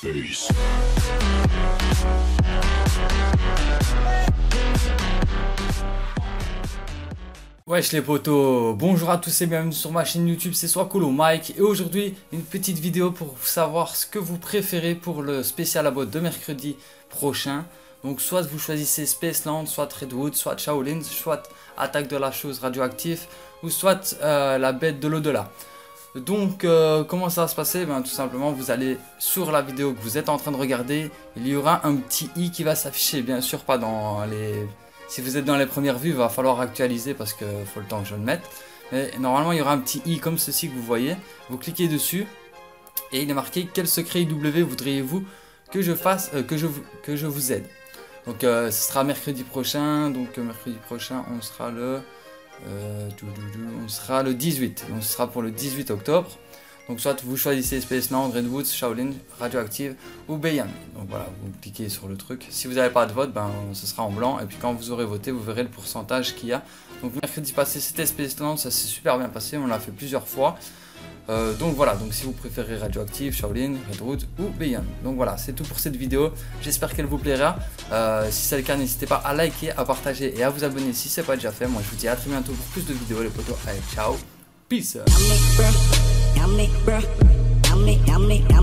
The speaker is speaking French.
Peace. Wesh les potos, bonjour à tous et bienvenue sur ma chaîne YouTube, c'est Swacolo Mike. Et aujourd'hui, une petite vidéo pour savoir ce que vous préférez pour le spécial à boîte de mercredi prochain. Donc soit vous choisissez Spaceland, soit Redwoods, soit Shaolin, soit Attaque de la chose radioactive, ou soit la bête de l'au-delà. Donc comment ça va se passer? Ben, tout simplement vous allez sur la vidéo que vous êtes en train de regarder, il y aura un petit i qui va s'afficher, bien sûr pas dans les... Si vous êtes dans les premières vues, il va falloir actualiser parce que faut le temps que je le mette. Mais normalement, il y aura un petit i comme ceci que vous voyez. Vous cliquez dessus et il est marqué quel secret IW voudriez-vous que je fasse, que je vous aide. Donc, ce sera mercredi prochain. Donc, mercredi prochain, on sera le 18. Donc, ce sera pour le 18 octobre. Donc, soit vous choisissez Spaceland, Redwoods, Shaolin, Radioactive ou Bayan. Donc voilà, vous cliquez sur le truc. Si vous n'avez pas de vote, ben, ce sera en blanc. Et puis quand vous aurez voté, vous verrez le pourcentage qu'il y a. Donc mercredi passé, c'était Spaceland, ça s'est super bien passé. On l'a fait plusieurs fois. Donc voilà, donc si vous préférez Radioactive, Shaolin, Redwoods ou Bayan. Donc voilà, c'est tout pour cette vidéo. J'espère qu'elle vous plaira. Si c'est le cas, n'hésitez pas à liker, à partager et à vous abonner si ce n'est pas déjà fait. Moi, je vous dis à très bientôt pour plus de vidéos, les potos. Allez, ciao, peace. I'm